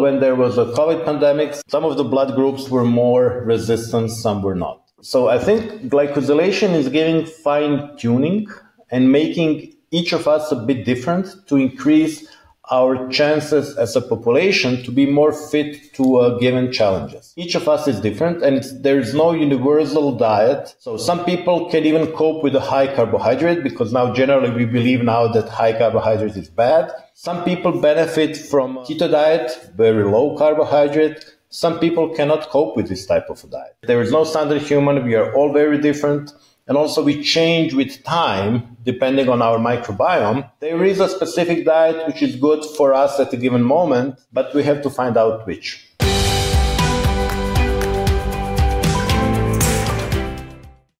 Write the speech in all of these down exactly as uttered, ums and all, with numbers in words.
when there was a COVID pandemic, some of the blood groups were more resistant, some were not. So I think glycosylation is giving fine tuning and making each of us a bit different to increase our chances as a population to be more fit to uh, given challenges. Each of us is different and it's, there's no universal diet. So some people can even cope with a high carbohydrate because now generally we believe now that high carbohydrate is bad. Some people benefit from keto diet, very low carbohydrate. Some people cannot cope with this type of a diet. There is no standard human. We are all very different. And also we change with time, depending on our microbiome. There is a specific diet which is good for us at a given moment, but we have to find out which.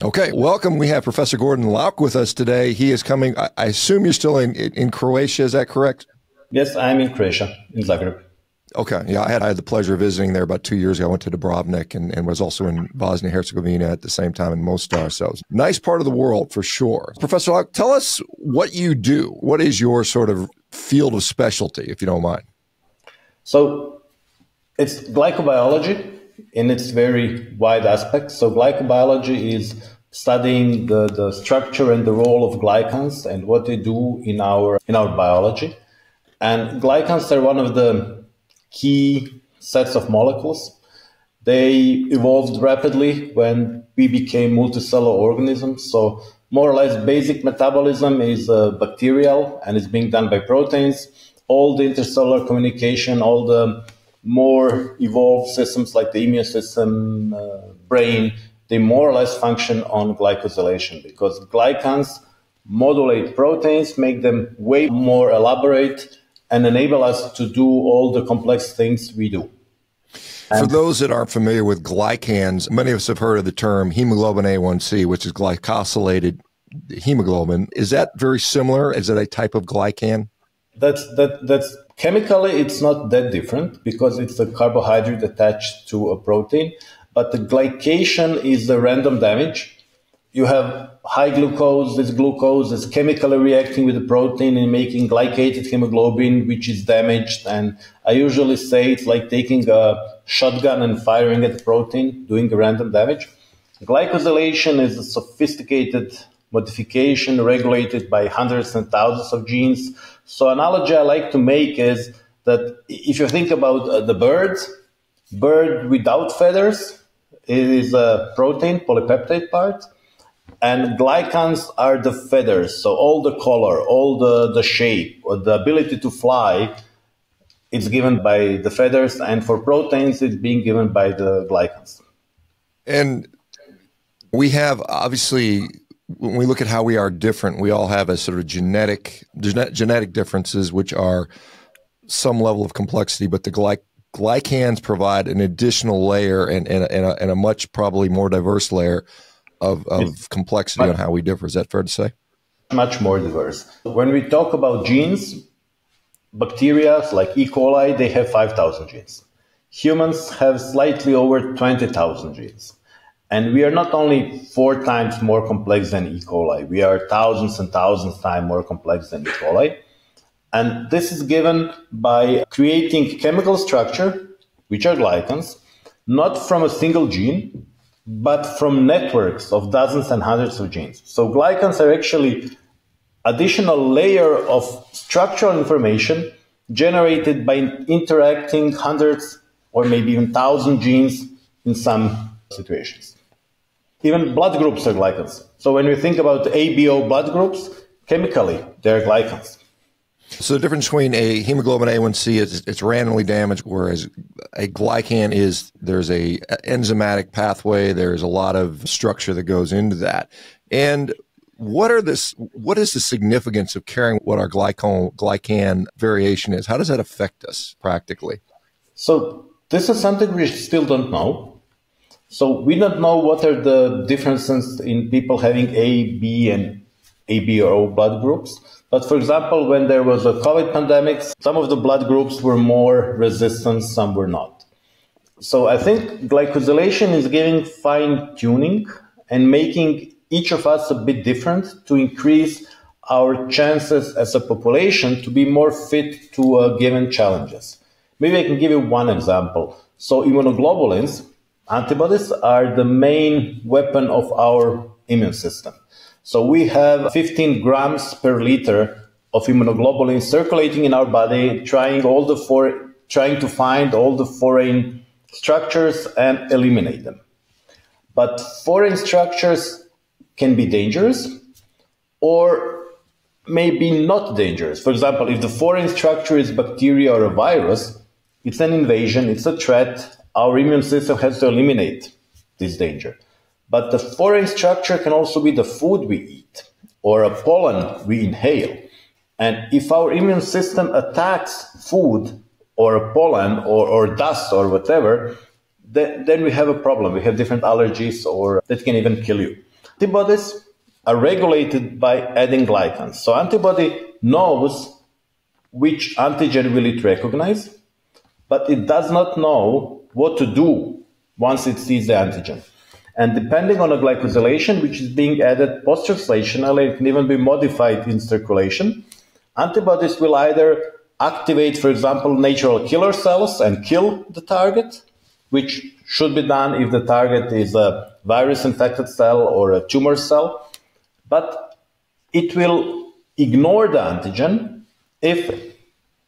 Okay, welcome. We have Professor Gordan Lauc with us today. He is coming, I assume you're still in, in Croatia, is that correct? Yes, I'm in Croatia, in Zagreb. Okay. Yeah, I had, I had the pleasure of visiting there about two years ago. I went to Dubrovnik and, and was also in Bosnia and Herzegovina at the same time in Mostar. So nice part of the world for sure. Professor Lauc, tell us what you do. What is your sort of field of specialty, if you don't mind? So it's glycobiology in its very wide aspect. So glycobiology is studying the, the structure and the role of glycans and what they do in our, in our biology. And glycans are one of the key sets of molecules. They evolved rapidly when we became multicellular organisms. So more or less basic metabolism is uh, bacterial and it's being done by proteins. All the intercellular communication, all the more evolved systems like the immune system, uh, brain, they more or less function on glycosylation because glycans modulate proteins, make them way more elaborate, and enable us to do all the complex things we do. And for those that aren't familiar with glycans, many of us have heard of the term hemoglobin A one C, which is glycosylated hemoglobin. Is that very similar? Is that a type of glycan? That's, that, that's chemically, it's not that different because it's a carbohydrate attached to a protein, but the glycation is the random damage. You have high glucose, this glucose is chemically reacting with the protein and making glycated hemoglobin, which is damaged. And I usually say it's like taking a shotgun and firing at the protein, doing random damage. Glycosylation is a sophisticated modification regulated by hundreds and thousands of genes. So an analogy I like to make is that if you think about the birds, bird without feathers, it is a protein, polypeptide part. And glycans are the feathers, so all the color, all the, the shape, or the ability to fly, it's given by the feathers, and for proteins, it's being given by the glycans. And we have, obviously, when we look at how we are different, we all have a sort of genetic, genet- genetic differences, which are some level of complexity, but the glyc glycans provide an additional layer and, and, and, a, and a much probably more diverse layer of, of complexity much, on how we differ. Is that fair to say? Much more diverse. When we talk about genes, bacteria like E. coli, they have five thousand genes. Humans have slightly over twenty thousand genes. And we are not only four times more complex than E. coli, we are thousands and thousands times more complex than E. coli. And this is given by creating chemical structure, which are glycans, not from a single gene, but from networks of dozens and hundreds of genes. So glycans are actually additional layer of structural information generated by interacting hundreds or maybe even thousand genes in some situations. Even blood groups are glycans. So when we think about A B O blood groups, chemically, they're glycans. So the difference between a hemoglobin A one C is it's randomly damaged, whereas a glycan is there's a enzymatic pathway. There's a lot of structure that goes into that. And what are this? What is the significance of caring what our glycan glycan variation is? How does that affect us practically? So this is something we still don't know. So we don't know what are the differences in people having A, B, and A B O blood groups. But for example, when there was a COVID pandemic, some of the blood groups were more resistant, some were not. So I think glycosylation is giving fine tuning and making each of us a bit different to increase our chances as a population to be more fit to uh, given challenges. Maybe I can give you one example. So immunoglobulins, antibodies, are the main weapon of our immune system. So we have fifteen grams per liter of immunoglobulin circulating in our body, trying all the for trying to find all the foreign structures and eliminate them. But foreign structures can be dangerous or maybe not dangerous. For example, if the foreign structure is bacteria or a virus, it's an invasion, it's a threat. Our immune system has to eliminate this danger. But the foreign structure can also be the food we eat or a pollen we inhale. And if our immune system attacks food or a pollen or, or dust or whatever, then, then we have a problem. We have different allergies or that can even kill you. Antibodies are regulated by adding glycans. So antibody knows which antigen will it recognize, but it does not know what to do once it sees the antigen. And depending on a glycosylation, which is being added post-translationally, it can even be modified in circulation, antibodies will either activate, for example, natural killer cells and kill the target, which should be done if the target is a virus-infected cell or a tumor cell, but it will ignore the antigen if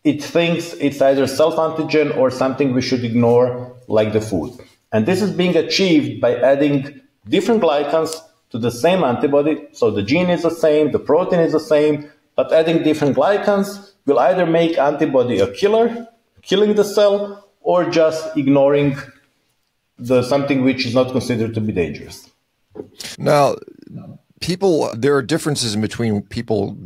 it thinks it's either self-antigen or something we should ignore, like the food. And this is being achieved by adding different glycans to the same antibody. So the gene is the same, the protein is the same, but adding different glycans will either make antibody a killer, killing the cell, or just ignoring the something which is not considered to be dangerous. Now, people, there are differences in between people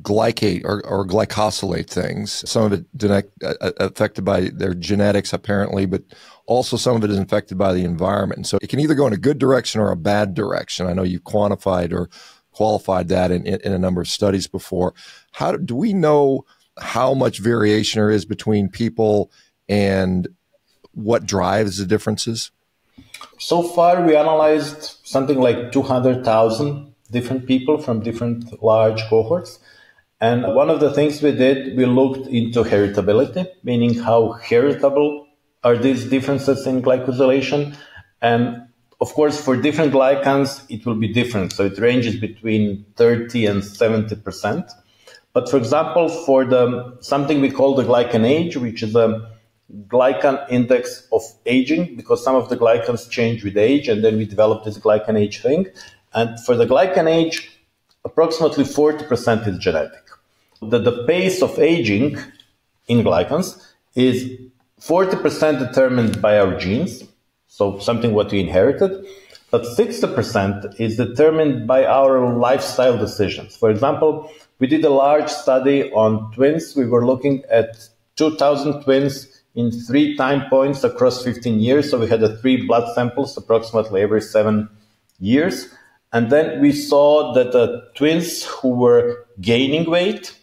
glycate or, or glycosylate things. Some of it affected by their genetics, apparently, but also some of it is affected by the environment. So it can either go in a good direction or a bad direction. I know you've quantified or qualified that in, in a number of studies before. How do, do we know how much variation there is between people and what drives the differences? So far, we analyzed something like two hundred thousand different people from different large cohorts. And one of the things we did, we looked into heritability, meaning how heritable are these differences in glycosylation. And of course, for different glycans, it will be different. So it ranges between thirty and seventy percent. But for example, for the something we call the GlycanAge, which is a glycan index of aging, because some of the glycans change with age, and then we develop this GlycanAge thing. And for the GlycanAge, approximately forty percent is genetic. The, the pace of aging in glycans is forty percent determined by our genes, so something what we inherited, but sixty percent is determined by our lifestyle decisions. For example, we did a large study on twins. We were looking at two thousand twins in three time points across fifteen years. So we had a three blood samples approximately every seven years. And then we saw that the twins who were gaining weight,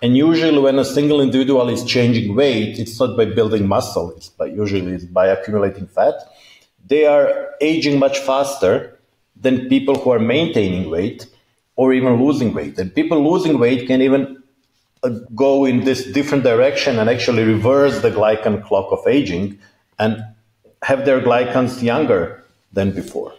and usually when a single individual is changing weight, it's not by building muscle, it's by usually it's by accumulating fat, they are aging much faster than people who are maintaining weight or even losing weight. And people losing weight can even go in this different direction and actually reverse the glycan clock of aging and have their glycans younger than before.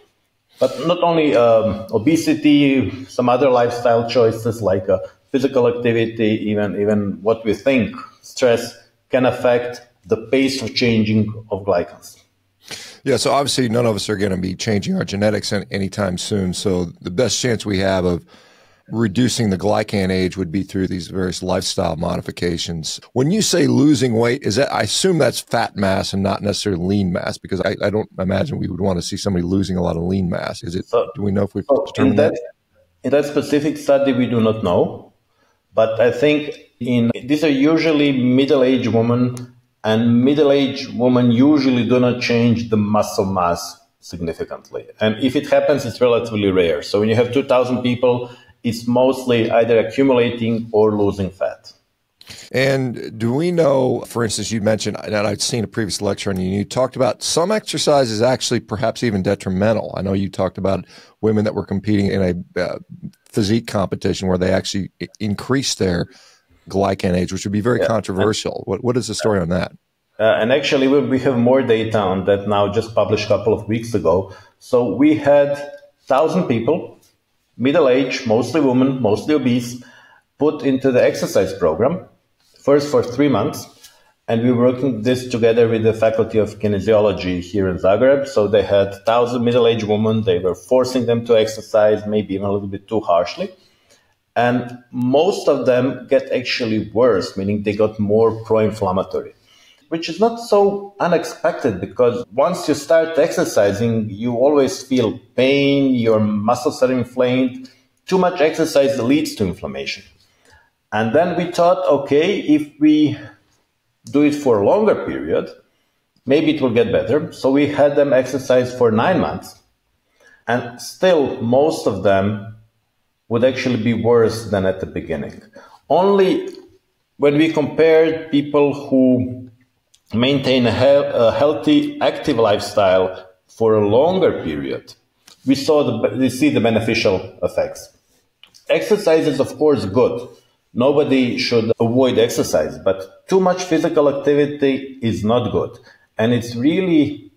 But not only um, obesity, some other lifestyle choices like uh, physical activity, even, even what we think, stress, can affect the pace of changing of glycans. Yeah, so obviously none of us are going to be changing our genetics anytime soon. So the best chance we have of reducing the glycan age would be through these various lifestyle modifications. When you say losing weight, is that, I assume that's fat mass and not necessarily lean mass, because I, I don't imagine we would want to see somebody losing a lot of lean mass. Is it? So, do we know if we've so determined in that, that? In that specific study, we do not know. But I think in these are usually middle-aged women, and middle-aged women usually do not change the muscle mass significantly. And if it happens, it's relatively rare. So when you have two thousand people, it's mostly either accumulating or losing fat. And do we know, for instance, you mentioned, and I'd seen a previous lecture on you, you talked about some exercise is actually perhaps even detrimental. I know you talked about women that were competing in a uh, physique competition where they actually increased their glycan age, which would be very yeah. controversial. What, what is the story on that? Uh, and actually, we, we have more data on that now, just published a couple of weeks ago. So we had one thousand people, middle age, mostly women, mostly obese, put into the exercise program, first for three months. And we worked this together with the Faculty of Kinesiology here in Zagreb. So they had one thousand middle-aged women. They were forcing them to exercise, maybe even a little bit too harshly. And most of them get actually worse, meaning they got more pro-inflammatory, which is not so unexpected because once you start exercising, you always feel pain, your muscles are inflamed. Too much exercise leads to inflammation. And then we thought, okay, if we do it for a longer period, maybe it will get better. So we had them exercise for nine months. And still, most of them would actually be worse than at the beginning. Only when we compared people who maintain a, he a healthy, active lifestyle for a longer period, we saw the, we see the beneficial effects. Exercise is, of course, good. Nobody should avoid exercise, but too much physical activity is not good. And it's really,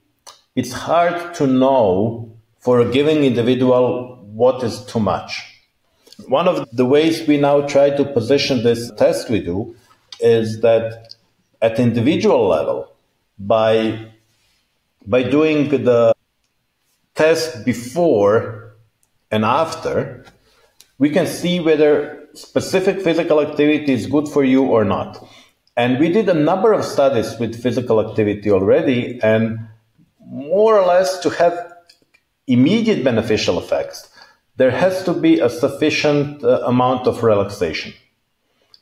it's hard to know for a given individual what is too much. One of the ways we now try to position this test we do is that at individual level, by, by doing the test before and after, we can see whether specific physical activity is good for you or not. And we did a number of studies with physical activity already, and more or less to have immediate beneficial effects, there has to be a sufficient uh, amount of relaxation.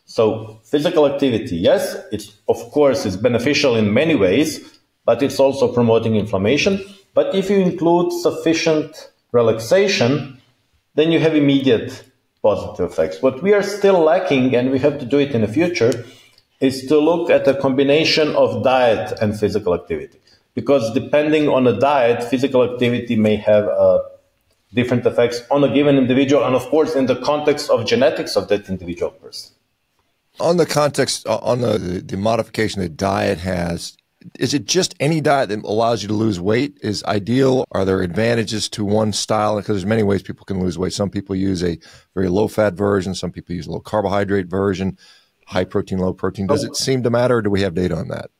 So physical activity, yes, it's, of course, it's beneficial in many ways, but it's also promoting inflammation. But if you include sufficient relaxation, then you have immediate positive effects. What we are still lacking, and we have to do it in the future, is to look at a combination of diet and physical activity. Because depending on the diet, physical activity may have a different effects on a given individual, and of course, in the context of genetics of that individual person. On the context, on the, the modification that diet has, is it just any diet that allows you to lose weight is ideal? Are there advantages to one style? Because there's many ways people can lose weight. Some people use a very low-fat version. Some people use a low-carbohydrate version, high-protein, low-protein. Does it seem to matter, or do we have data on that?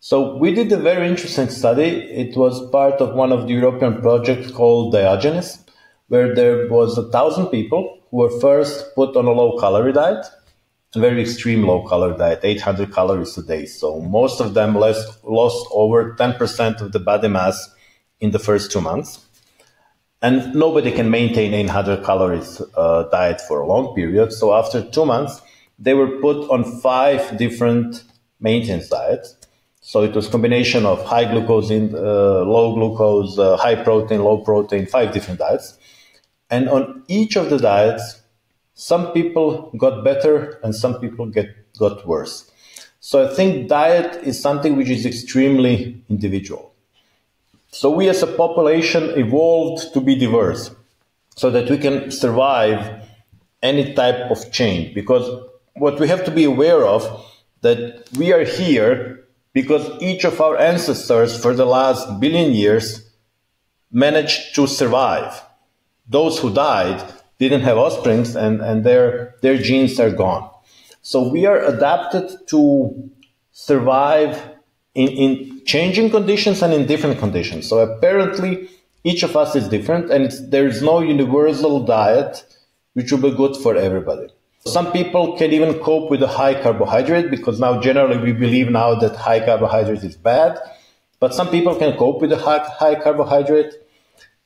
So we did a very interesting study. It was part of one of the European projects called Diogenes, where there was one thousand people who were first put on a low-calorie diet. A very extreme low-calorie diet, eight hundred calories a day. So most of them lost, lost over ten percent of the body mass in the first two months. And nobody can maintain eight hundred calories uh, diet for a long period. So after two months, they were put on five different maintenance diets. So it was a combination of high glucose, in, uh, low glucose, uh, high protein, low protein, five different diets. And on each of the diets, some people got better and some people get, got worse. So I think diet is something which is extremely individual. So we as a population evolved to be diverse so that we can survive any type of change. Because what we have to be aware of that we are here because each of our ancestors for the last billion years managed to survive. Those who died didn't have offspring, and, and their, their genes are gone. So we are adapted to survive in, in changing conditions and in different conditions. So apparently, each of us is different, and it's, there is no universal diet which will be good for everybody. Some people can even cope with a high carbohydrate, because now generally we believe now that high carbohydrate is bad, but some people can cope with a high, high carbohydrate.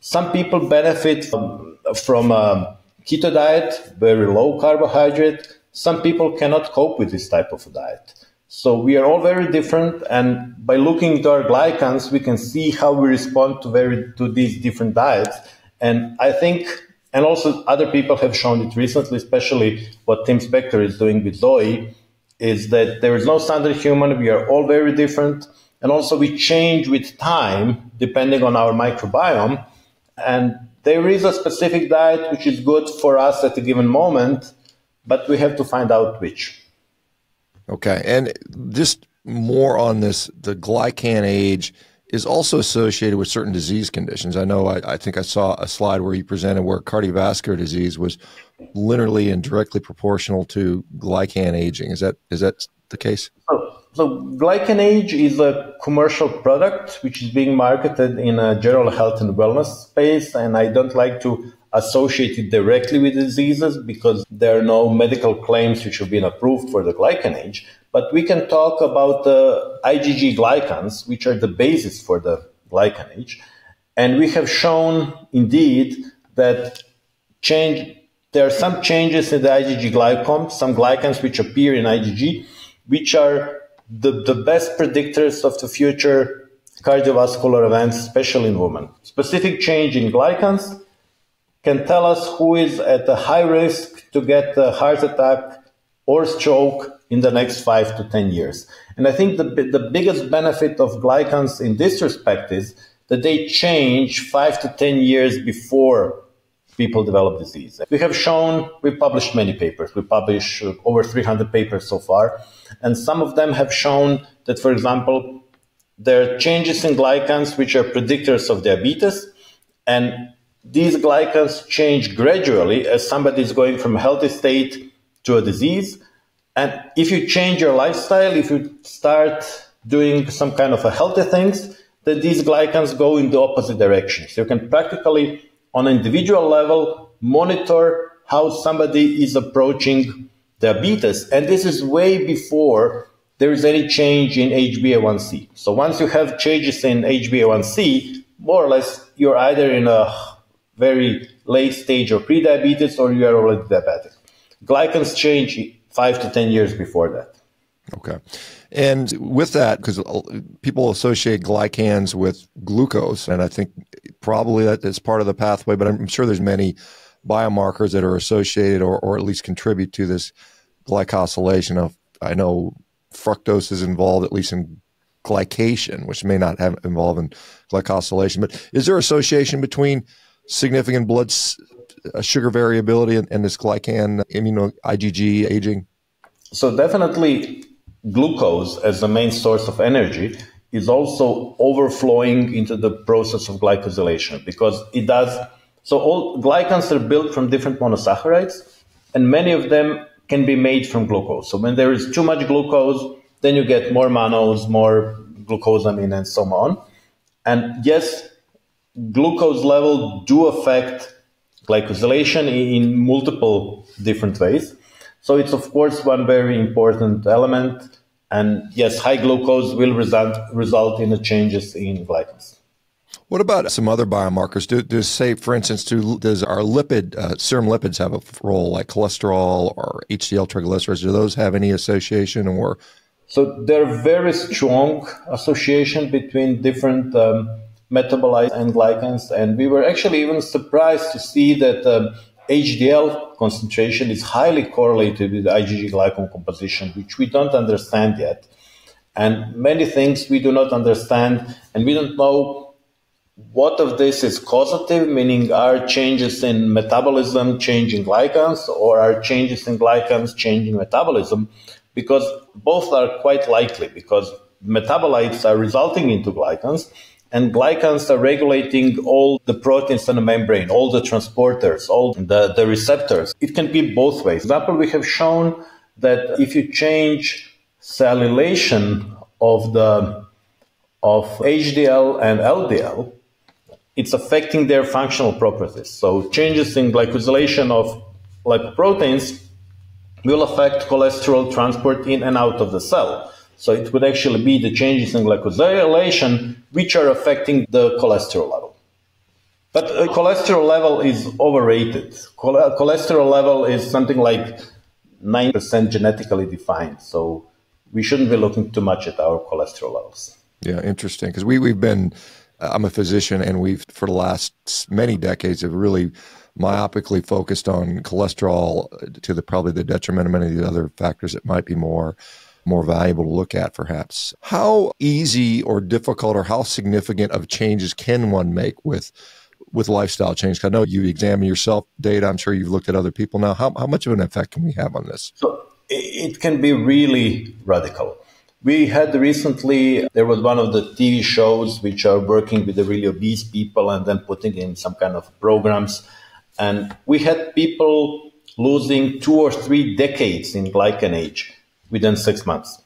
Some people benefit from, from a keto diet, very low carbohydrate. Some people cannot cope with this type of diet. So we are all very different, and by looking into our glycans, we can see how we respond to very to these different diets. And I think, and also other people have shown it recently, especially what Tim Spector is doing with Zoe, is that there is no standard human. We are all very different, and also we change with time depending on our microbiome, and there is a specific diet which is good for us at a given moment, but we have to find out which. Okay. And just more on this, the GlycanAge is also associated with certain disease conditions. I know, I, I think I saw a slide where you presented where cardiovascular disease was linearly and directly proportional to glycan aging. Is that, is that the case? Oh, so GlycanAge is a commercial product which is being marketed in a general health and wellness space. And I don't like to associate it directly with diseases because there are no medical claims which have been approved for the GlycanAge. But we can talk about the uh, IgG glycans, which are the basis for the GlycanAge. And we have shown, indeed, that change, there are some changes in the IgG glycom, some glycans which appear in IgG, which are the, the best predictors of the future cardiovascular events, especially in women. Specific change in glycans can tell us who is at a high risk to get a heart attack or stroke in the next five to ten years. And I think the, the biggest benefit of glycans in this respect is that they change five to ten years before people develop disease. We have shown, we published many papers. We published over three hundred papers so far. And some of them have shown that, for example, there are changes in glycans which are predictors of diabetes. And these glycans change gradually as somebody is going from a healthy state to a disease. And if you change your lifestyle, if you start doing some kind of a healthy things, then these glycans go in the opposite direction. So you can practically, on an individual level, monitor how somebody is approaching diabetes. And this is way before there is any change in H b A one c. So once you have changes in H b A one c, more or less, you're either in a very late stage of pre-diabetes or you are already diabetic. Glycans change five to ten years before that. Okay. And with that, because people associate glycans with glucose, and I think probably that is part of the pathway, but I'm sure there's many biomarkers that are associated or, or at least contribute to this glycosylation of, I know fructose is involved, at least in glycation, which may not have involved in glycosylation, but is there association between significant blood A sugar variability and, and this glycan, immuno, IgG aging? So definitely glucose as the main source of energy is also overflowing into the process of glycosylation because it does. So all glycans are built from different monosaccharides and many of them can be made from glucose. So when there is too much glucose, then you get more monos, more glucosamine and so on. And yes, glucose levels do affect glycosylation in multiple different ways. So it's, of course, one very important element. And yes, high glucose will result, result in the changes in glycans. What about some other biomarkers? Do, do say, for instance, do, does our lipid, uh, serum lipids have a role, like cholesterol or H D L triglycerides? Do those have any association? or? So there are very strong association between different um, metabolites and glycans, and we were actually even surprised to see that um, H D L concentration is highly correlated with IgG glycan composition, which we don't understand yet. And many things we do not understand, and we don't know what of this is causative, meaning are changes in metabolism changing glycans, or are changes in glycans changing metabolism, because both are quite likely, because metabolites are resulting into glycans, and glycans are regulating all the proteins in the membrane, all the transporters, all the, the receptors. It can be both ways. For example, we have shown that if you change cellulation of, the, of H D L and L D L, it's affecting their functional properties. So changes in glycosylation of lipoproteins will affect cholesterol transport in and out of the cell. So it would actually be the changes in glycosylation which are affecting the cholesterol level. But uh, cholesterol level is overrated. Chol cholesterol level is something like nine percent genetically defined. So we shouldn't be looking too much at our cholesterol levels. Yeah, interesting. Because we, we've been, uh, I'm a physician, and we've, for the last many decades, have really myopically focused on cholesterol to the probably the detriment of many of the other factors that might be more more valuable to look at, perhaps. How easy or difficult or how significant of changes can one make with with lifestyle change? I know you examine yourself data. I'm sure you've looked at other people now. How, how much of an effect can we have on this? So it can be really radical. We had recently, there was one of the T V shows which are working with the really obese people and then putting in some kind of programs. And we had people losing two or three decades in glycan age within six months.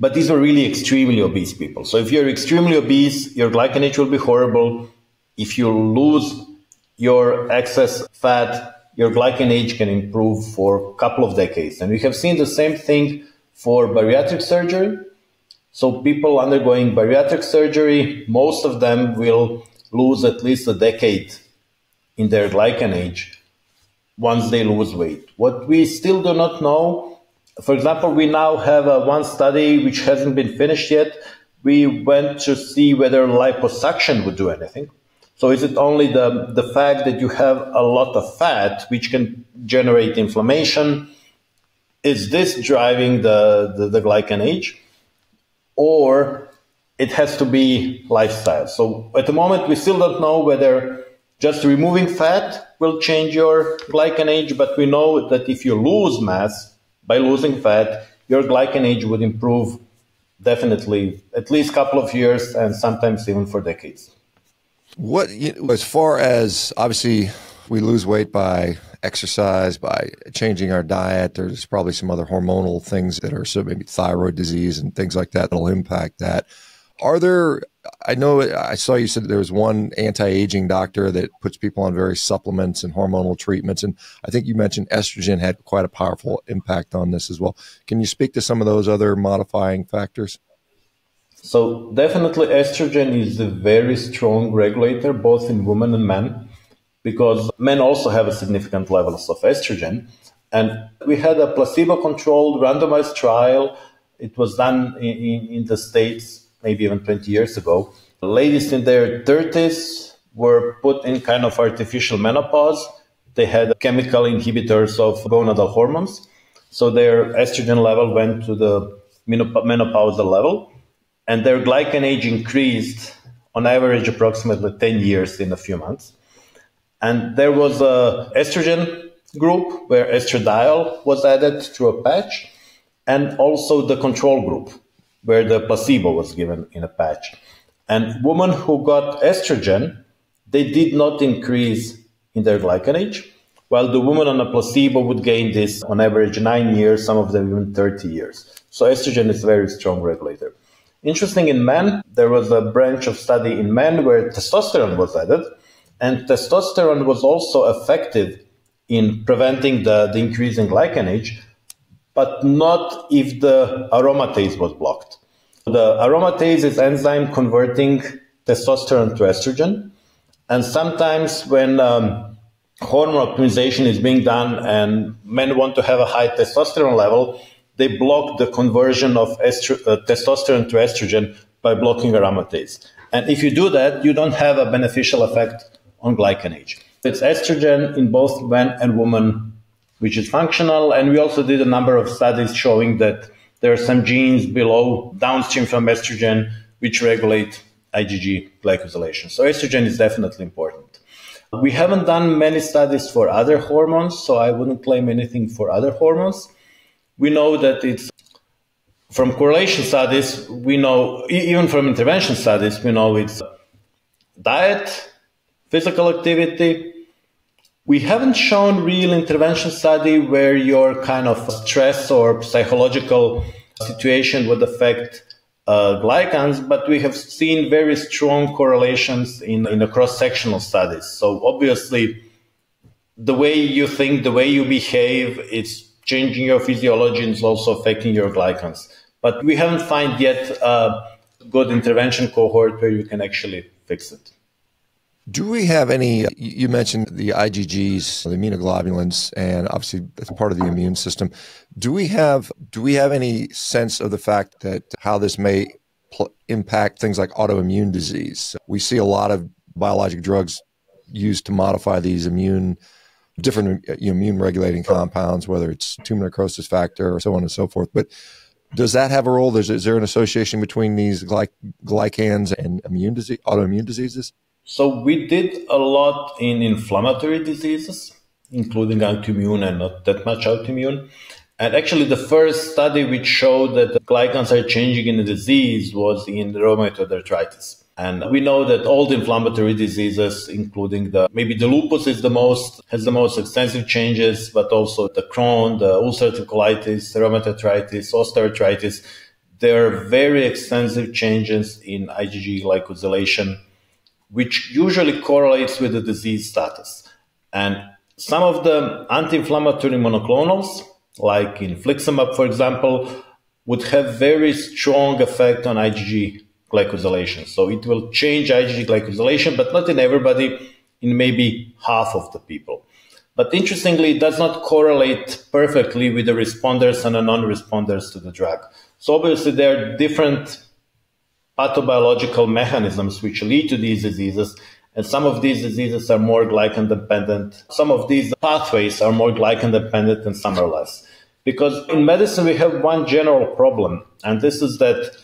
But these are really extremely obese people. So if you're extremely obese, your glycan age will be horrible. If you lose your excess fat, your glycan age can improve for a couple of decades. And we have seen the same thing for bariatric surgery. So people undergoing bariatric surgery, most of them will lose at least a decade in their glycan age once they lose weight. What we still do not know, for example, we now have a one study which hasn't been finished yet. We went to see whether liposuction would do anything. So is it only the, the fact that you have a lot of fat which can generate inflammation? Is this driving the, the, the glycan age? Or it has to be lifestyle. So at the moment, we still don't know whether just removing fat will change your glycan age, but we know that if you lose mass by losing fat, your glycan age would improve definitely at least a couple of years and sometimes even for decades. What, as far as obviously we lose weight by exercise, by changing our diet, there's probably some other hormonal things that are, so maybe thyroid disease and things like that that'll impact that. Are there, I know I saw you said there was one anti-aging doctor that puts people on various supplements and hormonal treatments. And I think you mentioned estrogen had quite a powerful impact on this as well. Can you speak to some of those other modifying factors? So definitely estrogen is a very strong regulator, both in women and men, because men also have a significant levels of estrogen. And we had a placebo-controlled randomized trial. It was done in, in, in the States, maybe even twenty years ago. The ladies in their thirties were put in kind of artificial menopause. They had chemical inhibitors of gonadal hormones. So their estrogen level went to the menopausal level. And their glycan age increased on average approximately ten years in a few months. And there was an estrogen group where estradiol was added through a patch, and also the control group where the placebo was given in a patch. And women who got estrogen, they did not increase in their glycan age, while the women on a placebo would gain this on average nine years, some of them even thirty years. So estrogen is a very strong regulator. Interesting, in men, there was a branch of study in men where testosterone was added, and testosterone was also effective in preventing the, the increase in glycan age, but not if the aromatase was blocked. The aromatase is enzyme converting testosterone to estrogen, and sometimes when um, hormone optimization is being done and men want to have a high testosterone level, they block the conversion of estro uh, testosterone to estrogen by blocking aromatase. And if you do that, you don't have a beneficial effect on glycan age. It's estrogen in both men and women, which is functional. And we also did a number of studies showing that there are some genes below, downstream from estrogen, which regulate IgG glycosylation. So estrogen is definitely important. We haven't done many studies for other hormones, so I wouldn't claim anything for other hormones. We know that it's from correlation studies, we know, even from intervention studies, we know it's diet, physical activity. We haven't shown real intervention study where your kind of stress or psychological situation would affect uh, glycans, but we have seen very strong correlations in, in the cross-sectional studies. So obviously, the way you think, the way you behave, it's changing your physiology is also affecting your glycans. But we haven't found yet a good intervention cohort where you can actually fix it. Do we have any, you mentioned the I G Gs, the immunoglobulins, and obviously that's part of the immune system. Do we have, do we have any sense of the fact that how this may impact things like autoimmune disease? We see a lot of biologic drugs used to modify these immune different immune-regulating compounds, whether it's tumor necrosis factor or so on and so forth. But does that have a role? There's, is there an association between these gly glycans and immune disease, autoimmune diseases? So we did a lot in inflammatory diseases, including autoimmune and not that much autoimmune. And actually, the first study which showed that the glycans are changing in the disease was in rheumatoid arthritis. And we know that all the inflammatory diseases, including the, maybe the lupus is the most, has the most extensive changes, but also the Crohn, the ulcerative colitis, rheumatoid arthritis, osteoarthritis, there are very extensive changes in IgG glycosylation, which usually correlates with the disease status. And some of the anti-inflammatory monoclonals, like infliximab, for example, would have very strong effect on IgG glycosylation. So it will change IgG glycosylation, but not in everybody, in maybe half of the people. But interestingly, it does not correlate perfectly with the responders and the non-responders to the drug. So obviously, there are different pathobiological mechanisms which lead to these diseases. And some of these diseases are more glycan dependent. Some of these pathways are more glycan dependent and some are less. Because in medicine, we have one general problem. And this is that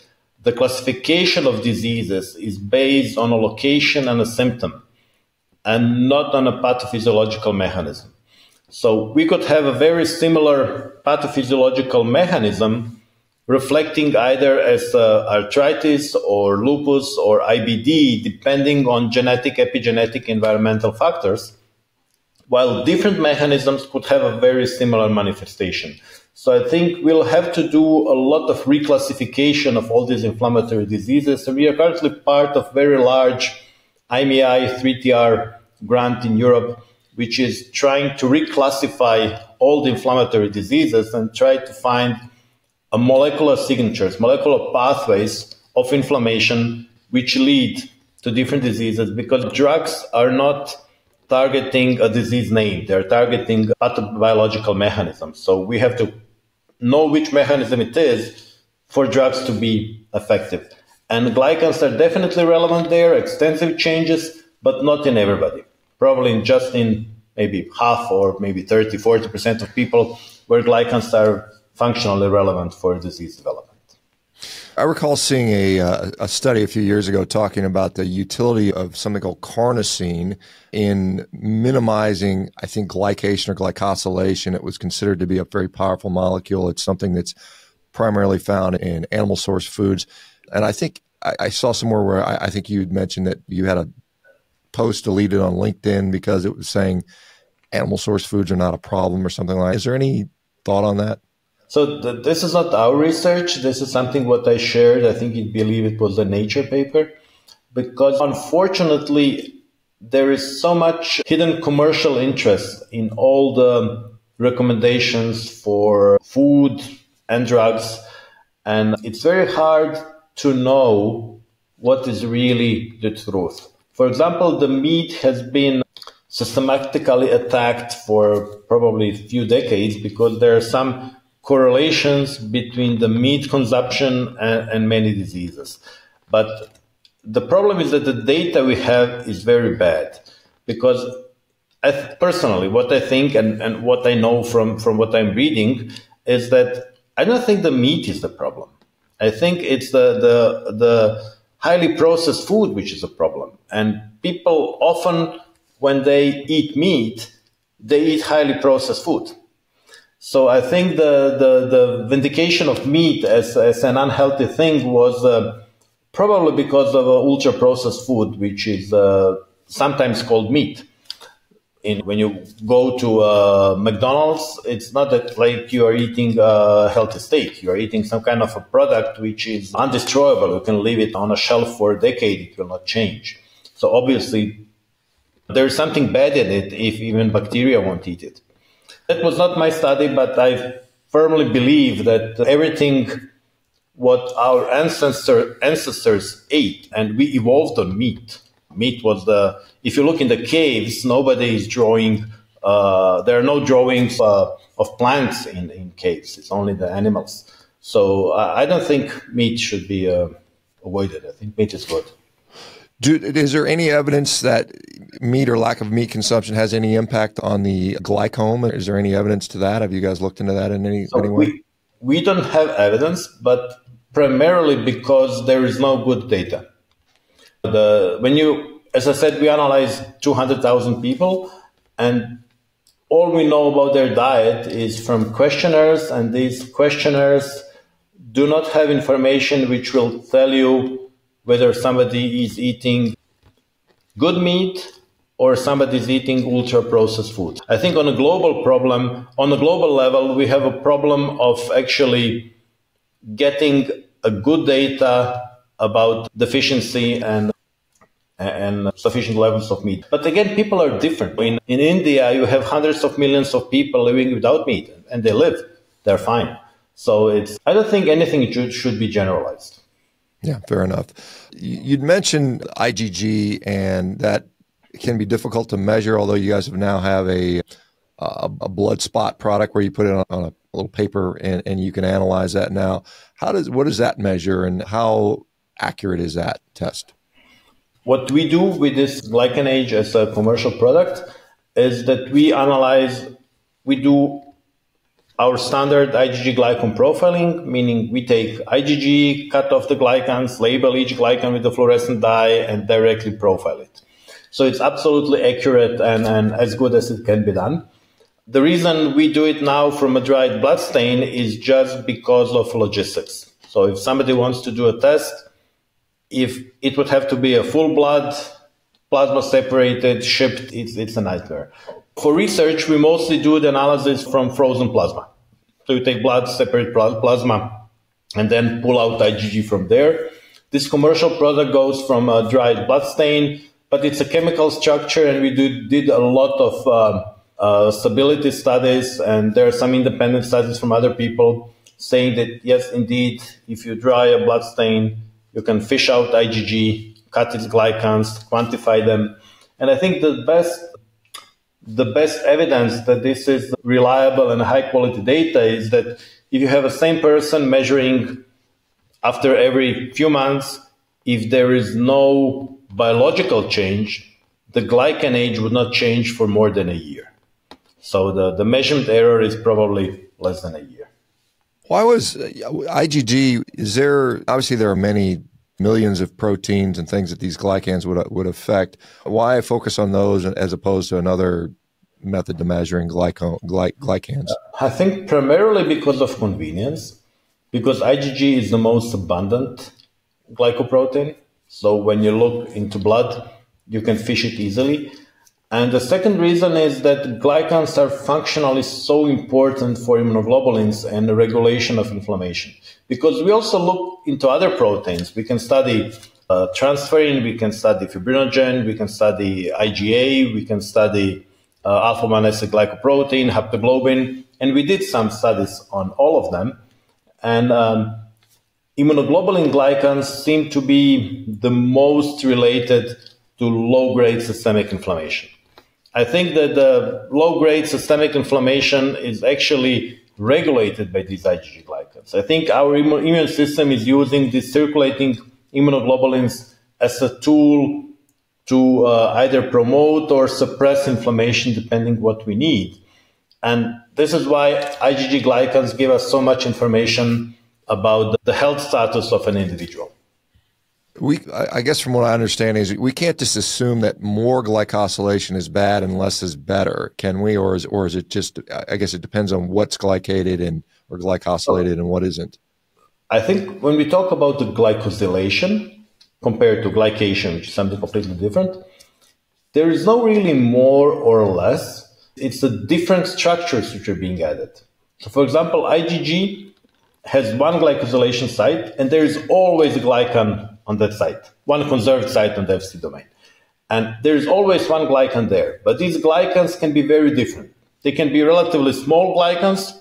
the classification of diseases is based on a location and a symptom and not on a pathophysiological mechanism. So we could have a very similar pathophysiological mechanism reflecting either as uh, arthritis or lupus or I B D, depending on genetic, epigenetic, environmental factors, while different mechanisms could have a very similar manifestation. So I think we'll have to do a lot of reclassification of all these inflammatory diseases. So we are currently part of very large I M I three T R grant in Europe, which is trying to reclassify all the inflammatory diseases and try to find a molecular signatures, molecular pathways of inflammation which lead to different diseases, because drugs are not targeting a disease name. They're targeting pathobiological mechanisms. So we have to know which mechanism it is for drugs to be effective. And glycans are definitely relevant there, extensive changes, but not in everybody. Probably just in maybe half or maybe thirty, forty percent of people where glycans are functionally relevant for disease development. I recall seeing a, uh, a study a few years ago talking about the utility of something called carnosine in minimizing, I think, glycation or glycosylation. It was considered to be a very powerful molecule. It's something that's primarily found in animal source foods. And I think I, I saw somewhere where I, I think you had mentioned that you had a post deleted on LinkedIn because it was saying animal source foods are not a problem or something like that. Is there any thought on that? So th this is not our research. This is something what I shared. I think you believe it was the Nature paper, because unfortunately, there is so much hidden commercial interest in all the recommendations for food and drugs. And it's very hard to know what is really the truth. For example, the meat has been systematically attacked for probably a few decades because there are some correlations between the meat consumption and, and many diseases. But the problem is that the data we have is very bad, because I personally, what I think and, and what I know from, from what I'm reading is that I don't think the meat is the problem. I think it's the, the, the highly processed food which is a problem. And people often, when they eat meat, they eat highly processed food. So I think the, the, the vindication of meat as, as an unhealthy thing was uh, probably because of uh, ultra-processed food, which is uh, sometimes called meat. In, when you go to uh, McDonald's, it's not that like you are eating a healthy steak. You are eating some kind of a product which is undestroyable. You can leave it on a shelf for a decade. It will not change. So obviously, there is something bad in it if even bacteria won't eat it. That was not my study, but I firmly believe that everything what our ancestor, ancestors ate, and we evolved on meat. Meat was the, if you look in the caves, nobody is drawing, uh, there are no drawings uh, of plants in, in caves. It's only the animals. So uh, I don't think meat should be uh, avoided. I think meat is good. Do, is there any evidence that meat or lack of meat consumption has any impact on the glycome? Is there any evidence to that? Have you guys looked into that in any, so any way? We, we don't have evidence, but primarily because there is no good data. The, when you, as I said, we analyzed two hundred thousand people, and all we know about their diet is from questionnaires, and these questionnaires do not have information which will tell you whether somebody is eating good meat or somebody's eating ultra-processed food. I think on a global problem, on a global level, we have a problem of actually getting a good data about deficiency and, and sufficient levels of meat. But again, people are different. In, in India, you have hundreds of millions of people living without meat, and they live, they're fine. So it's, I don't think anything should, should be generalized. Yeah, fair enough. You'd mentioned I G G, and that can be difficult to measure, although you guys have now have a, a, a blood spot product where you put it on, on a little paper and, and you can analyze that now. How does, what does that measure, and how accurate is that test? What we do with this GlycanAge as a commercial product is that we analyze, we do our standard IgG glycan profiling, meaning we take IgG, cut off the glycans, label each glycan with a fluorescent dye, and directly profile it. So it's absolutely accurate and, and as good as it can be done. The reason we do it now from a dried blood stain is just because of logistics. So if somebody wants to do a test, if it would have to be a full blood, plasma separated, shipped, it's, it's a nightmare. For research, we mostly do the analysis from frozen plasma. So you take blood, separate plasma, and then pull out IgG from there. This commercial product goes from a dried blood stain, but it's a chemical structure, and we do, did a lot of uh, uh, stability studies, and there are some independent studies from other people saying that, yes, indeed, if you dry a blood stain, you can fish out IgG, cut its glycans, quantify them. And I think the best, the best evidence that this is reliable and high-quality data is that if you have a same person measuring after every few months, if there is no biological change, the glycan age would not change for more than a year. So the, the measurement error is probably less than a year. Why was uh, IgG, is there, obviously there are many millions of proteins and things that these glycans would, would affect. Why focus on those as opposed to another method to measuring glyco, gly, glycans? Uh, I think primarily because of convenience, because IgG is the most abundant glycoprotein. So when you look into blood, you can fish it easily. And the second reason is that glycans are functionally so important for immunoglobulins and the regulation of inflammation. Because we also look into other proteins. We can study uh, transferrin, we can study fibrinogen, we can study IgA, we can study uh, alpha one acid glycoprotein, haptoglobin, and we did some studies on all of them. And um, immunoglobulin glycans seem to be the most related to low-grade systemic inflammation. I think that the low-grade systemic inflammation is actually regulated by these IgG glycans. I think our immune system is using these circulating immunoglobulins as a tool to uh, either promote or suppress inflammation depending what we need. And this is why IgG glycans give us so much information about the health status of an individual. We, I guess from what I understand is we can't just assume that more glycosylation is bad and less is better, can we? Or is, or is it just, I guess it depends on what's glycated and or glycosylated and what isn't. I think when we talk about the glycosylation compared to glycation, which is something completely different, there is no really more or less. It's the different structures which are being added. So for example, IgG has one glycosylation site, and there is always a glycan on that site, one conserved site on the F C domain. And there is always one glycan there. But these glycans can be very different. They can be relatively small glycans,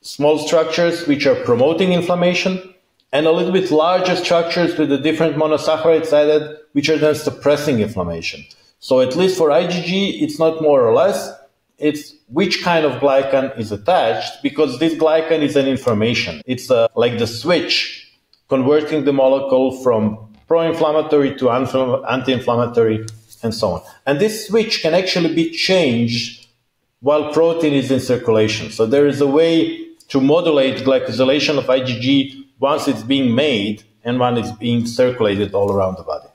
small structures which are promoting inflammation, and a little bit larger structures with the different monosaccharides added, which are then suppressing inflammation. So at least for IgG, it's not more or less. It's which kind of glycan is attached, because this glycan is an information. It's a, like the switch converting the molecule from pro-inflammatory to anti-inflammatory and so on. And this switch can actually be changed while protein is in circulation. So there is a way to modulate glycosylation of IgG once it's being made and when it's being circulated all around the body.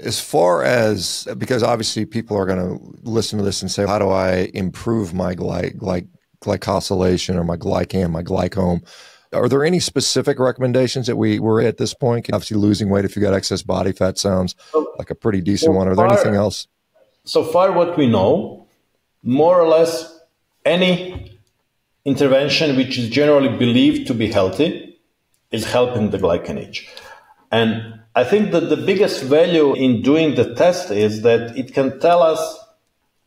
As far as, because obviously people are going to listen to this and say, how do I improve my gly gly glycosylation or my glycan, my glycome? Are there any specific recommendations that we were at this point? Obviously losing weight if you got excess body fat sounds like a pretty decent so one. Are there far, anything else? So far what we know, more or less any intervention which is generally believed to be healthy is helping the glycanage. And I think that the biggest value in doing the test is that it can tell us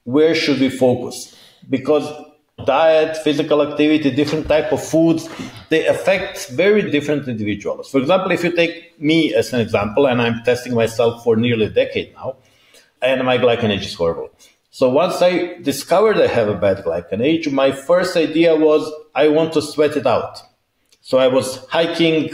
where should we focus, because diet, physical activity, different type of foods, they affect very different individuals. For example, if you take me as an example, and I'm testing myself for nearly a decade now, and my glycanage is horrible. So once I discovered I have a bad glycanage, my first idea was I want to sweat it out. So I was hiking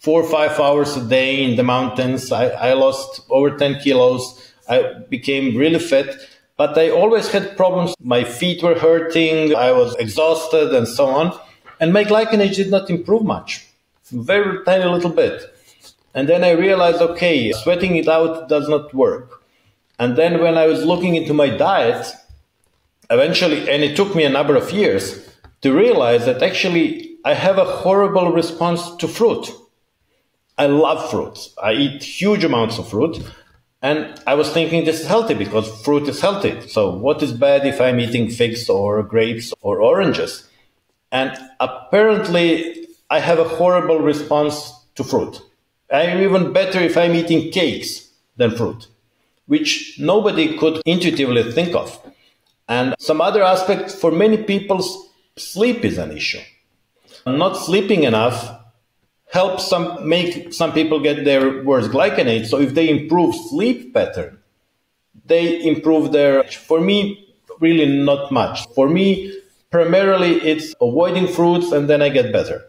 four or five hours a day in the mountains. I, I lost over ten kilos. I became really fat. But I always had problems. My feet were hurting, I was exhausted and so on. And my glycanage did not improve much, very tiny little bit. And then I realized, okay, sweating it out does not work. And then when I was looking into my diet, eventually, and it took me a number of years to realize that actually I have a horrible response to fruit. I love fruits. I eat huge amounts of fruit. And I was thinking this is healthy because fruit is healthy. So what is bad if I'm eating figs or grapes or oranges? And apparently I have a horrible response to fruit. I'm even better if I'm eating cakes than fruit, which nobody could intuitively think of. And some other aspect, for many people, sleep is an issue. Not sleeping enough help some, make some people get their worse glycanate. So if they improve sleep pattern, they improve their, for me, really not much. For me, primarily it's avoiding fruits and then I get better.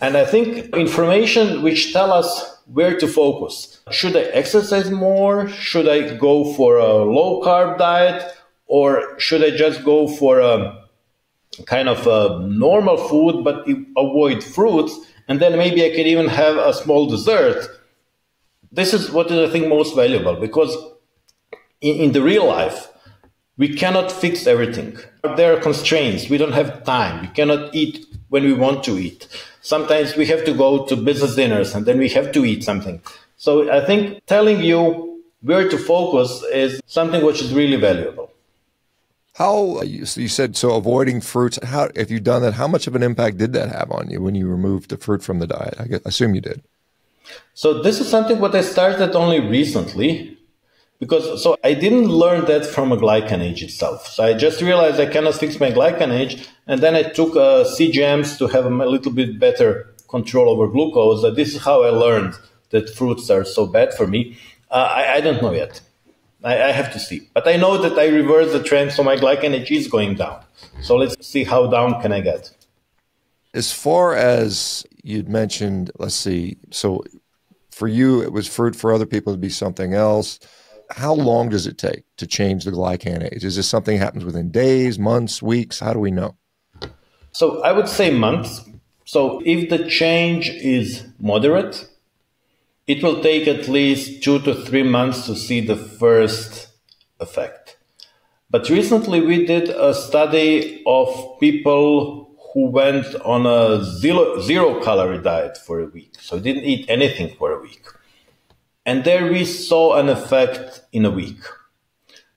And I think information which tell us where to focus. Should I exercise more? Should I go for a low carb diet? Or should I just go for a kind of a normal food, but avoid fruits? And then maybe I can even have a small dessert. This is what is, I think, most valuable, because in, in the real life, we cannot fix everything. There are constraints. We don't have time. We cannot eat when we want to eat. Sometimes we have to go to business dinners and then we have to eat something. So I think telling you where to focus is something which is really valuable. How, you said, so avoiding fruits, how, if you've done that, how much of an impact did that have on you when you removed the fruit from the diet? I guess, assume you did. So this is something what I started only recently, because so I didn't learn that from a glycanage itself. So I just realized I cannot fix my glycanage. And then I took uh, C G Ms to have a little bit better control over glucose. Uh, this is how I learned that fruits are so bad for me. Uh, I, I don't know yet. I have to see. But I know that I reverse the trend, so my glycanage is going down. So let's see how down can I get. As far as you'd mentioned, let's see, so for you it was fruit, for other people it'd be something else. How long does it take to change the glycanage? Is this something that happens within days, months, weeks? How do we know? So I would say months. So if the change is moderate, it will take at least two to three months to see the first effect. But recently we did a study of people who went on a zero, zero calorie diet for a week. So didn't eat anything for a week. And there we saw an effect in a week.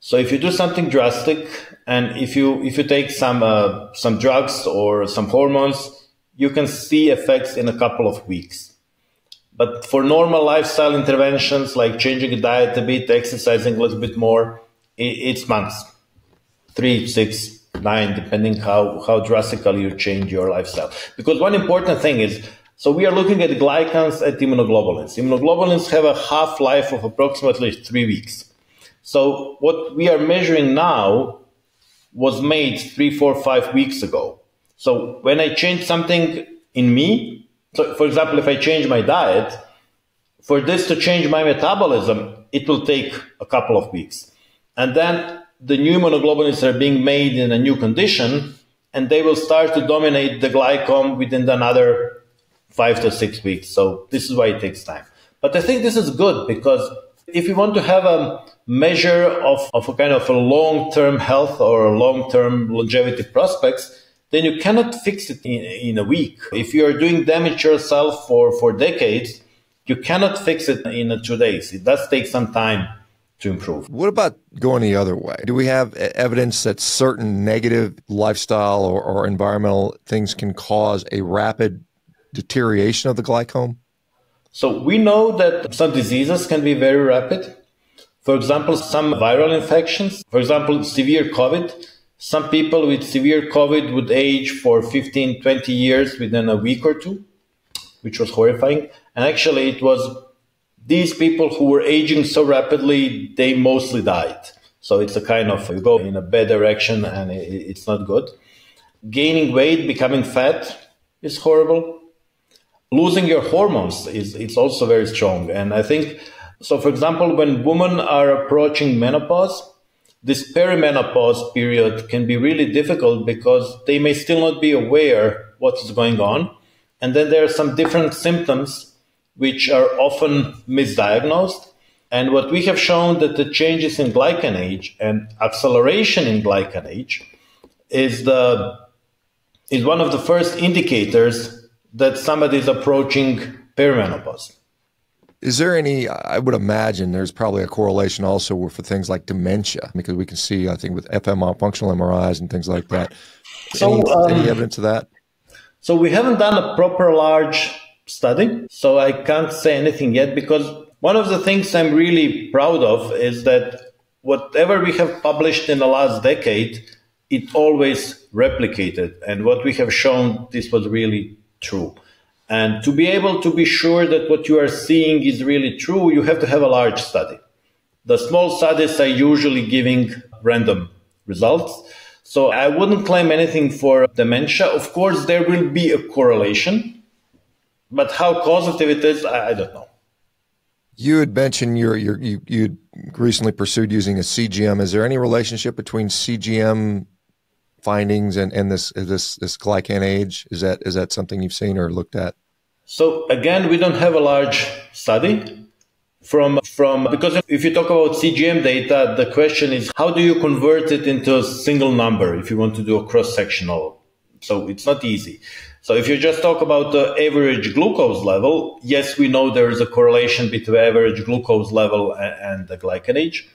So if you do something drastic and if you, if you take some, uh, some drugs or some hormones, you can see effects in a couple of weeks. But for normal lifestyle interventions, like changing the diet a bit, exercising a little bit more, it's months. Three, six, nine, depending how, how drastically you change your lifestyle. Because one important thing is, so we are looking at glycans at immunoglobulins. Immunoglobulins have a half-life of approximately three weeks. So what we are measuring now was made three, four, five weeks ago. So when I change something in me, so, for example, if I change my diet, for this to change my metabolism, it will take a couple of weeks. And then the new immunoglobulins are being made in a new condition, and they will start to dominate the glycome within another five to six weeks. So this is why it takes time. But I think this is good because If you want to have a measure of, of a kind of a long-term health or a long-term longevity prospects, then you cannot fix it in, in a week. If you are doing damage yourself for, for decades, you cannot fix it in two days. It does take some time to improve. What about going the other way? Do we have evidence that certain negative lifestyle or, or environmental things can cause a rapid deterioration of the glycome? So we know that some diseases can be very rapid. For example, some viral infections, for example, severe COVID. Some people with severe COVID would age for fifteen, twenty years within a week or two, which was horrifying. And actually, it was these people who were aging so rapidly, they mostly died. So it's a kind of, you go in a bad direction and it's not good. Gaining weight, becoming fat is horrible. Losing your hormones is it's also very strong. And I think, so for example, when women are approaching menopause, this perimenopause period can be really difficult because they may still not be aware what is going on. And then there are some different symptoms which are often misdiagnosed. And what we have shown that the changes in glycan age and acceleration in glycan age is, the, is one of the first indicators that somebody is approaching perimenopause. Is there any, I would imagine there's probably a correlation also for things like dementia, because we can see, I think, with F M R, functional M R Is and things like that. So, any, um, any evidence of that? So we haven't done a proper large study, so I can't say anything yet, because one of the things I'm really proud of is that whatever we have published in the last decade, it always replicated. And what we have shown, this was really true. And to be able to be sure that what you are seeing is really true, you have to have a large study. The small studies are usually giving random results. So I wouldn't claim anything for dementia. Of course, there will be a correlation, but how causative it is, I, I don't know. You had mentioned you're, you're, you you recently pursued using a C G M. Is there any relationship between C G M findings and, and this, this, this GlycanAge? Is that, is that something you've seen or looked at? So again, we don't have a large study from, from because if you talk about C G M data, the question is how do you convert it into a single number if you want to do a cross-sectional? So it's not easy. So if you just talk about the average glucose level, yes, we know there is a correlation between average glucose level and the glycanage.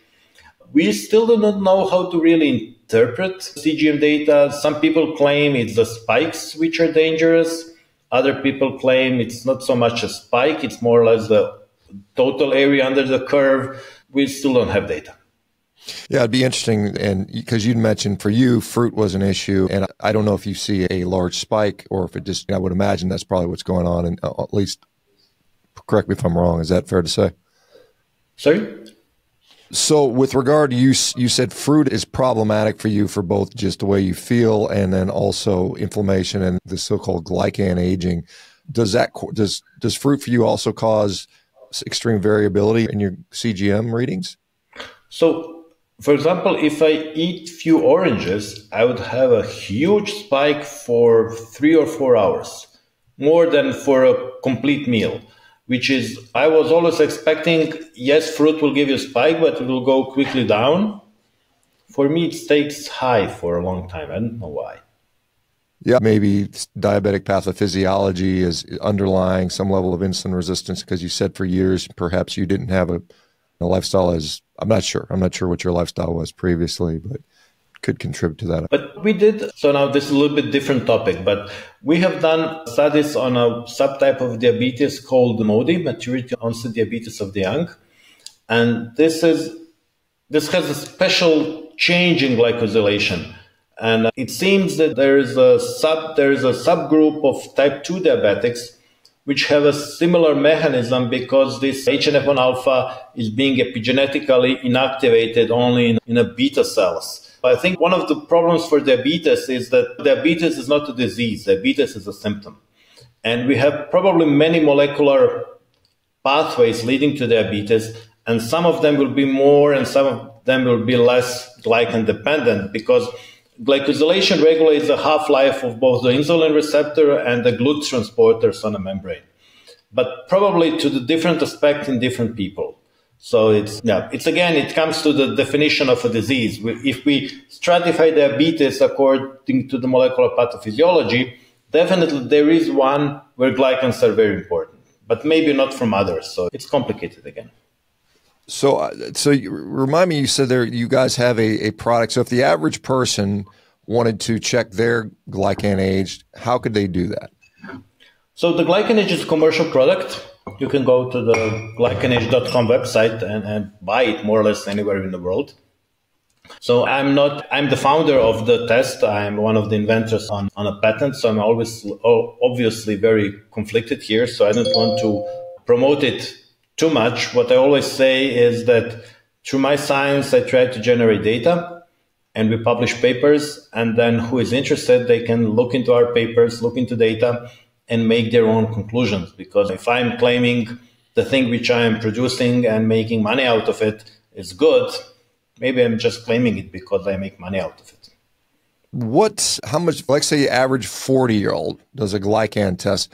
We still do not know how to really interpret C G M data. Some people claim it's the spikes which are dangerous. Other people claim it's not so much a spike, it's more or less the total area under the curve. We still don't have data. Yeah, it'd be interesting, and because you'd mentioned for you, fruit was an issue, and I don't know if you see a large spike or if it just, I would imagine that's probably what's going on, and at least, correct me if I'm wrong, is that fair to say? Sorry? So with regard to you, you said fruit is problematic for you for both just the way you feel and then also inflammation and the so-called glycan aging. Does that, does, does fruit for you also cause extreme variability in your C G M readings? So, for example, if I eat few oranges, I would have a huge spike for three or four hours, more than for a complete meal. Which is, I was always expecting, yes, fruit will give you a spike, but it will go quickly down. For me, it stays high for a long time. I don't know why. Yeah, maybe diabetic pathophysiology is underlying some level of insulin resistance because you said for years, perhaps you didn't have a, a lifestyle as, I'm not sure. I'm not sure what your lifestyle was previously, but could contribute to that. But we did, so now this is a little bit different topic, but we have done studies on a subtype of diabetes called MODY, maturity onset diabetes of the young. And this is, this has a special change in glycosylation. And it seems that there is a sub, there is a subgroup of type two diabetics, which have a similar mechanism because this H N F one alpha is being epigenetically inactivated only in, in a beta cells. I think one of the problems for diabetes is that diabetes is not a disease. Diabetes is a symptom. And we have probably many molecular pathways leading to diabetes, and some of them will be more and some of them will be less glycan dependent because glycosylation regulates the half-life of both the insulin receptor and the GLUT transporters on the membrane, but probably to the different aspect in different people. So it's, yeah, it's again, it comes to the definition of a disease. If we stratify diabetes according to the molecular pathophysiology, definitely there is one where glycans are very important, but maybe not from others. So it's complicated again. So, so you, remind me, you said there you guys have a, a product. So if the average person wanted to check their glycan age, how could they do that? So the GlycanAge is a commercial product. You can go to the glycan age dot com website and, and buy it more or less anywhere in the world. So I'm not, I'm the founder of the test. I'm one of the inventors on, on a patent. So I'm always obviously very conflicted here. So I don't want to promote it too much. What I always say is that through my science, I try to generate data and we publish papers. And then who is interested, they can look into our papers, look into data, and make their own conclusions. Because if I'm claiming the thing which I am producing and making money out of it is good, maybe I'm just claiming it because I make money out of it. What, how much, let's say the average forty year old does a glycan test,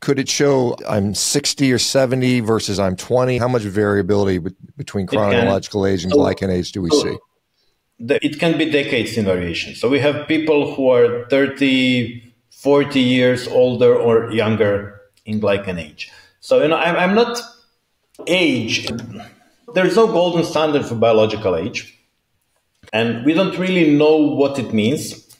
could it show I'm sixty or seventy versus I'm twenty? How much variability between chronological can, age and so, glycan age do we so see? The, it can be decades in variation. So we have people who are thirty, forty years older or younger in glycan age. So, you know, I'm, I'm not age. There's no golden standard for biological age. And we don't really know what it means.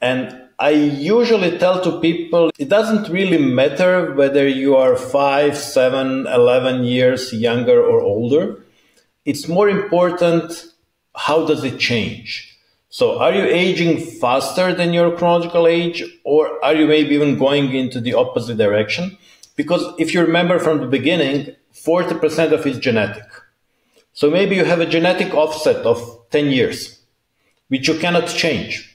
And I usually tell to people, it doesn't really matter whether you are five, seven, eleven years younger or older. It's more important, how does it change? So are you aging faster than your chronological age, or are you maybe even going into the opposite direction? Because if you remember from the beginning, forty percent of it is genetic. So maybe you have a genetic offset of ten years, which you cannot change.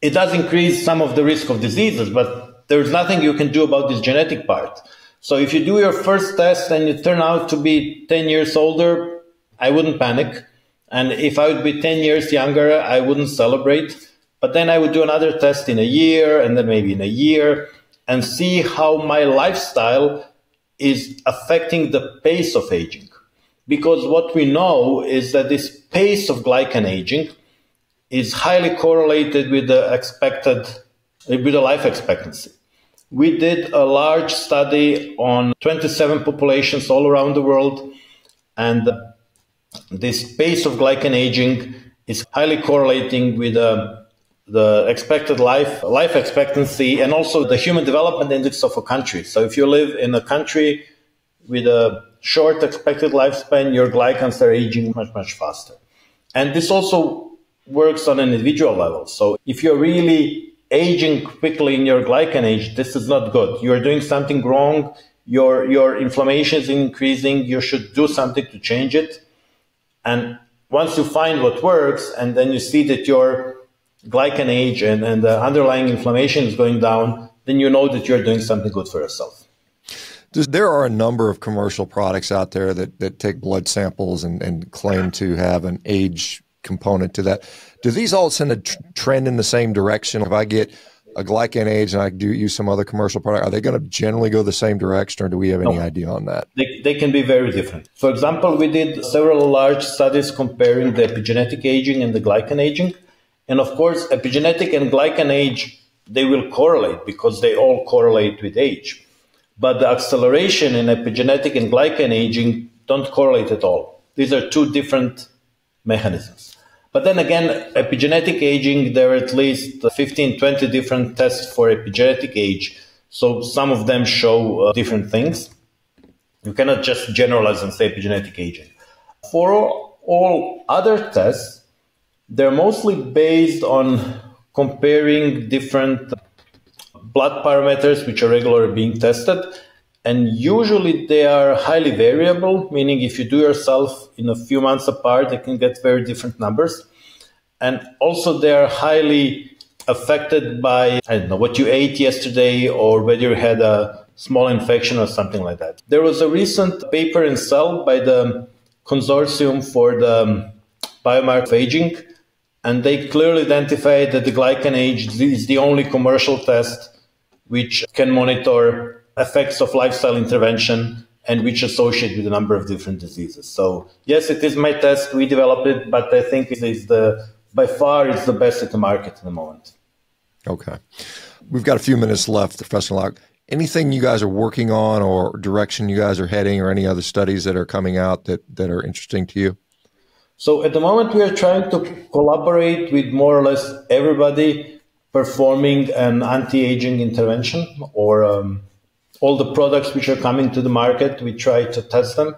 It does increase some of the risk of diseases, but there's nothing you can do about this genetic part. So if you do your first test and you turn out to be ten years older, I wouldn't panic. And if I would be ten years younger, I wouldn't celebrate. But then I would do another test in a year and then maybe in a year and see how my lifestyle is affecting the pace of aging. Because what we know is that this pace of glycan aging is highly correlated with the expected, with the life expectancy. We did a large study on twenty-seven populations all around the world, and this pace of glycan aging is highly correlating with uh, the expected life, life expectancy, and also the Human Development Index of a country. So if you live in a country with a short expected lifespan, your glycans are aging much, much faster. And this also works on an individual level. So if you're really aging quickly in your glycan age, this is not good. You're doing something wrong. Your, your inflammation is increasing. You should do something to change it. And once you find what works, and then you see that your glycan age and, and the underlying inflammation is going down, then you know that you're doing something good for yourself. There are a number of commercial products out there that, that take blood samples and, and claim to have an age component to that. Do these all send a tr trend in the same direction? If I get a glycan age and I do use some other commercial product, are they going to generally go the same direction, or do we have any no. idea on that? They, they can be very different. For example, we did several large studies comparing the epigenetic aging and the glycan aging. And of course, epigenetic and glycan age, they will correlate because they all correlate with age. But the acceleration in epigenetic and glycan aging don't correlate at all. These are two different mechanisms. But then again, epigenetic aging, there are at least fifteen, twenty different tests for epigenetic age. So some of them show uh, different things. You cannot just generalize and say epigenetic aging. For all, all other tests, they're mostly based on comparing different blood parameters, which are regularly being tested. And usually they are highly variable, meaning if you do yourself in a few months apart, they can get very different numbers. And also they are highly affected by, I don't know, what you ate yesterday or whether you had a small infection or something like that. There was a recent paper in Cell by the Consortium for the Biomarkers of Aging, and they clearly identified that the glycan age is the only commercial test which can monitor effects of lifestyle intervention and which associate with a number of different diseases. So yes, it is my test. We developed it, but I think it is the, by far, it's the best at the market at the moment. Okay. We've got a few minutes left, Professor Lauc. Anything you guys are working on or direction you guys are heading or any other studies that are coming out that, that are interesting to you? So at the moment, we are trying to collaborate with more or less everybody performing an anti-aging intervention, or um, all the products which are coming to the market, we try to test them.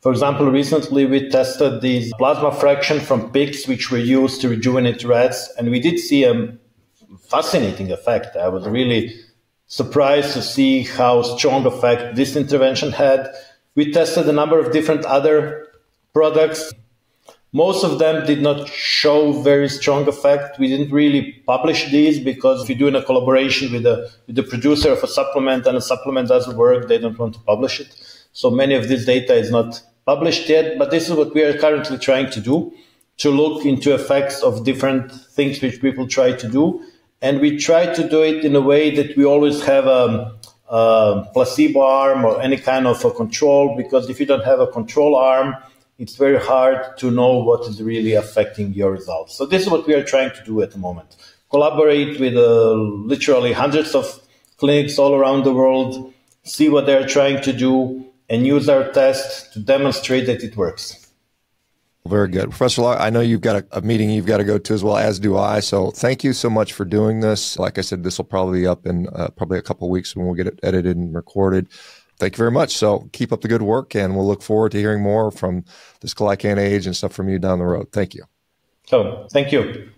For example, recently we tested these plasma fraction from pigs, which were used to rejuvenate rats, and we did see a fascinating effect. I was really surprised to see how strong effect this intervention had. We tested a number of different other products. Most of them did not show very strong effect. We didn't really publish these because if you're doing a collaboration with the, with the producer of a supplement and a supplement doesn't work, they don't want to publish it. So many of this data is not published yet, but this is what we are currently trying to do, to look into effects of different things which people try to do. And we try to do it in a way that we always have a, a placebo arm or any kind of a control, because if you don't have a control arm, it's very hard to know what is really affecting your results. So this is what we are trying to do at the moment. Collaborate with uh, literally hundreds of clinics all around the world, see what they're trying to do, and use our test to demonstrate that it works. Very good. Professor Lauc, I know you've got a, a meeting you've got to go to as well, as do I. So thank you so much for doing this. Like I said, this will probably be up in uh, probably a couple of weeks when we'll get it edited and recorded. Thank you very much. So keep up the good work, and we'll look forward to hearing more from this GlycanAge and stuff from you down the road. Thank you. So, thank you.